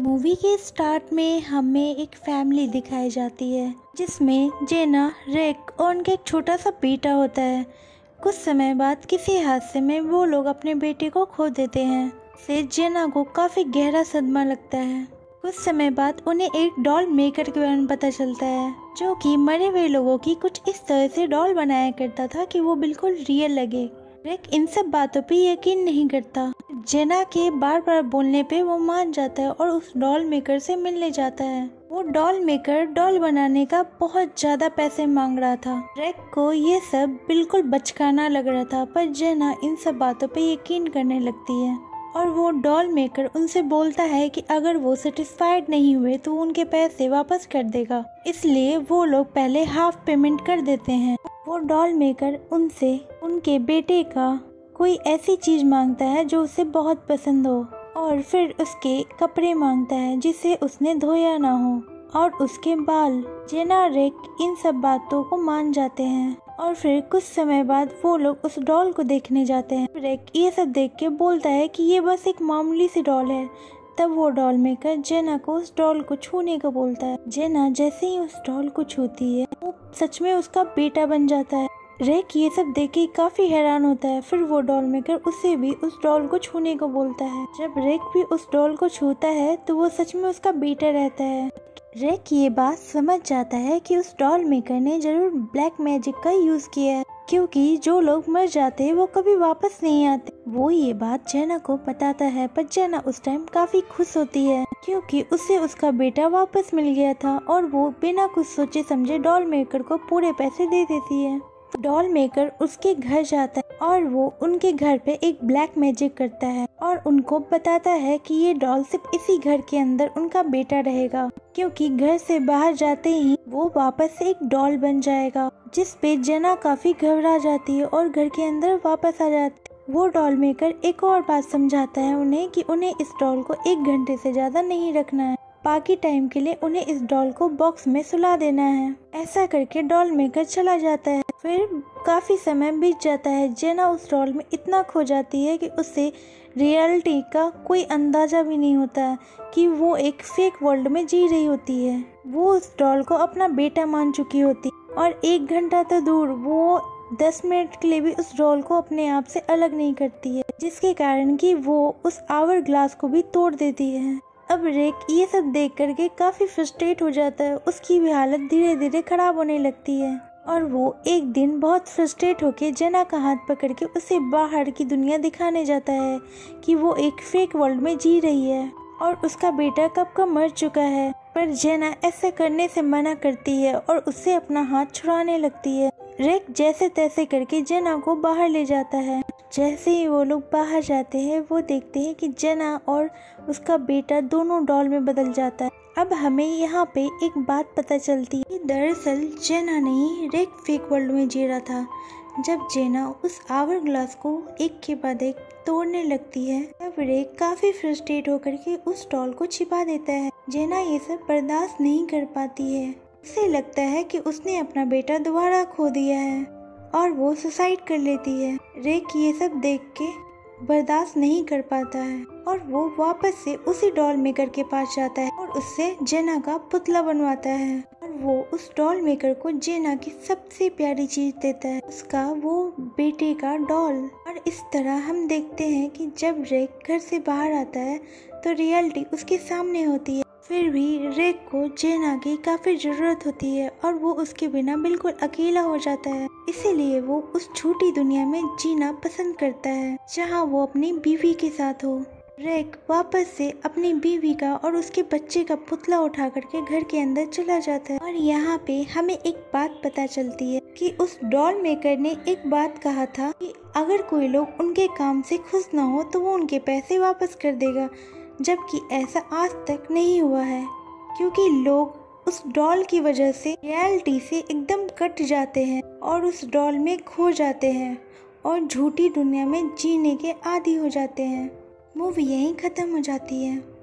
Movie के start में हमें एक फैमिली दिखाई जाती है जिसमें जेना, रेक और उनका एक छोटा सा बेटा होता है। कुछ समय बाद किसी हादसे में वो लोग अपने बेटे को खो देते हैं, से जेना को काफ़ी गहरा सदमा लगता है। कुछ समय बाद उन्हें एक डॉल मेकर के बारे में पता चलता है जो कि मरे हुए लोगों की कुछ इस तरह से डॉल बनाया करता था कि वो बिल्कुल रियल लगे। रेक इन सब बातों पे यकीन नहीं करता। जेना के बार बार बोलने पे वो मान जाता है और उस डॉल मेकर से मिलने जाता है। वो डॉल मेकर डॉल बनाने का बहुत ज़्यादा पैसे मांग रहा था। रेक को ये सब बिल्कुल बचकाना लग रहा था, पर जेना इन सब बातों पे यकीन करने लगती है और वो डॉल मेकर उनसे बोलता है कि अगर वो सेटिस्फाइड नहीं हुए तो उनके पैसे वापस कर देगा, इसलिए वो लोग पहले हाफ पेमेंट कर देते हैं। वो डॉल मेकर उनसे उनके बेटे का कोई ऐसी चीज़ मांगता है जो उसे बहुत पसंद हो और फिर उसके कपड़े मांगता है जिसे उसने धोया ना हो और उसके बाल। जेना, रेक इन सब बातों को मान जाते हैं और फिर कुछ समय बाद वो लोग उस डॉल को देखने जाते हैं। रेक ये सब देख के बोलता है कि ये बस एक मामूली सी डॉल है। तब वो डॉल मेकर जेना को उस डॉल को छूने का बोलता है। जेना जैसे ही उस डॉल को छूती है वो सच में उसका बेटा बन जाता है। रेक ये सब देख के काफ़ी हैरान होता है, फिर वो डॉल मेकर उसे भी उस डॉल को छूने को बोलता है। जब रेक भी उस डॉल को छूता है तो वो सच में उसका बेटा रहता है। रेक ये बात समझ जाता है कि उस डॉल मेकर ने जरूर ब्लैक मैजिक का यूज़ किया है, क्योंकि जो लोग मर जाते हैं वो कभी वापस नहीं आते। वो ये बात जेना को बताता है, पर जेना उस टाइम काफ़ी खुश होती है क्योंकि उसे उसका बेटा वापस मिल गया था और वो बिना कुछ सोचे समझे डॉल मेकर को पूरे पैसे दे देती है। डॉल मेकर उसके घर जाता है और वो उनके घर पे एक ब्लैक मैजिक करता है और उनको बताता है कि ये डॉल सिर्फ इसी घर के अंदर उनका बेटा रहेगा, क्योंकि घर से बाहर जाते ही वो वापस से एक डॉल बन जाएगा, जिस पे जेना काफी घबरा जाती है और घर के अंदर वापस आ जाती है। वो डॉल मेकर एक और बात समझाता है उन्हें कि उन्हें इस डॉल को 1 घंटे से ज्यादा नहीं रखना है, बाकी टाइम के लिए उन्हें इस डॉल को बॉक्स में सुला देना है। ऐसा करके डॉल मेकर चला जाता है। फिर काफ़ी समय बीत जाता है। जेना उस डॉल में इतना खो जाती है कि उसे रियलिटी का कोई अंदाज़ा भी नहीं होता है कि वो एक फेक वर्ल्ड में जी रही होती है। वो उस डॉल को अपना बेटा मान चुकी होती और 1 घंटा तो दूर, वो 10 मिनट के लिए भी उस डॉल को अपने आप से अलग नहीं करती है, जिसके कारण कि वो उस आवर ग्लास को भी तोड़ देती है। अब रेक ये सब देख करके काफ़ी फ्रस्ट्रेट हो जाता है। उसकी भी हालत धीरे धीरे ख़राब होने लगती है और वो एक दिन बहुत फ्रस्ट्रेट होकर जेना का हाथ पकड़ के उसे बाहर की दुनिया दिखाने जाता है कि वो एक फेक वर्ल्ड में जी रही है और उसका बेटा कब का मर चुका है, पर जेना ऐसा करने से मना करती है और उससे अपना हाथ छुड़ाने लगती है। रेक जैसे तैसे करके जेना को बाहर ले जाता है। जैसे ही वो लोग बाहर जाते हैं वो देखते हैं कि जेना और उसका बेटा दोनों डॉल में बदल जाता है। अब हमें यहाँ पे एक बात पता चलती है कि दरअसल जेना नहीं, रेक फेक वर्ल्ड में जी रहा था। जब जेना उस आवर ग्लास को एक के बाद एक तोड़ने लगती है तब रेक काफ़ी फ्रस्ट्रेट होकर के उस डॉल को छिपा देता है। जेना ये सब बर्दाश्त नहीं कर पाती है। उसे लगता है कि उसने अपना बेटा दोबारा खो दिया है और वो सुसाइड कर लेती है। रेक ये सब देख के बर्दाश्त नहीं कर पाता है और वो वापस से उसी डॉल मेकर के पास जाता है और उससे जेना का पुतला बनवाता है और वो उस डॉल मेकर को जेना की सबसे प्यारी चीज देता है, उसका वो बेटे का डॉल। और इस तरह हम देखते हैं कि जब रेक घर से बाहर आता है तो रियलिटी उसके सामने होती है। फिर भी रेक को जेना की काफ़ी ज़रूरत होती है और वो उसके बिना बिल्कुल अकेला हो जाता है, इसीलिए वो उस छोटी दुनिया में जीना पसंद करता है जहाँ वो अपनी बीवी के साथ हो। रेक वापस से अपनी बीवी का और उसके बच्चे का पुतला उठा करके घर के अंदर चला जाता है और यहाँ पे हमें एक बात पता चलती है कि उस डॉल मेकर ने एक बात कहा था कि अगर कोई लोग उनके काम से खुश ना हो तो वो उनके पैसे वापस कर देगा, जबकि ऐसा आज तक नहीं हुआ है क्योंकि लोग उस डॉल की वजह से रियलिटी से एकदम कट जाते हैं और उस डॉल में खो जाते हैं और झूठी दुनिया में जीने के आदी हो जाते हैं। मूवी यहीं ख़त्म हो जाती है।